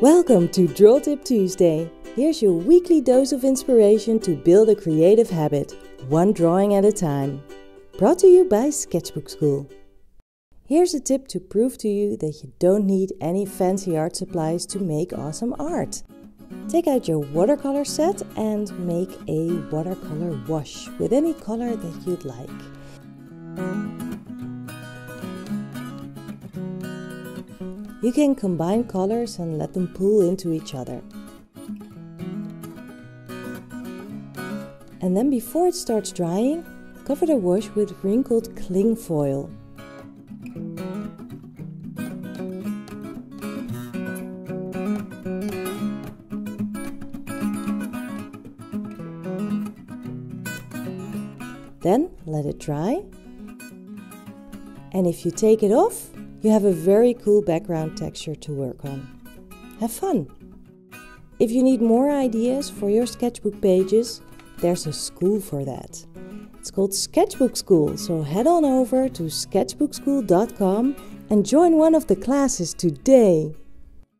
Welcome to Draw Tip Tuesday. Here's your weekly dose of inspiration to build a creative habit, one drawing at a time. Brought to you by Sketchbook Skool. Here's a tip to prove to you that you don't need any fancy art supplies to make awesome art. Take out your watercolor set and make a watercolor wash with any color that you'd like. You can combine colors and let them pool into each other. And then before it starts drying, cover the wash with wrinkled cling foil. Then let it dry, and if you take it off, you have a very cool background texture to work on. Have fun! If you need more ideas for your sketchbook pages, there's a school for that. It's called Sketchbook Skool, so head on over to sketchbookskool.com and join one of the classes today!